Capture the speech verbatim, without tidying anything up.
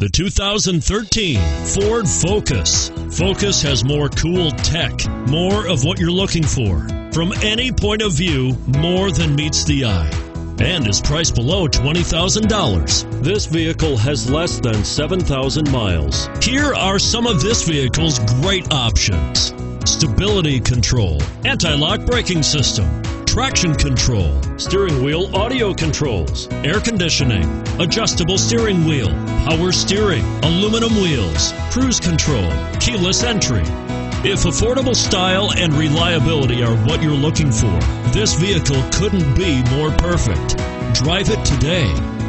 The two thousand thirteen Ford Focus. Focus has more cool tech, more of what you're looking for. From any point of view, more than meets the eye. And is priced below twenty thousand dollars. This vehicle has less than seven thousand miles. Here are some of this vehicle's great options. Stability control, anti-lock braking system, traction control, steering wheel audio controls, air conditioning, adjustable steering wheel, power steering, aluminum wheels, cruise control, keyless entry. If affordable style and reliability are what you're looking for, this vehicle couldn't be more perfect. Drive it today.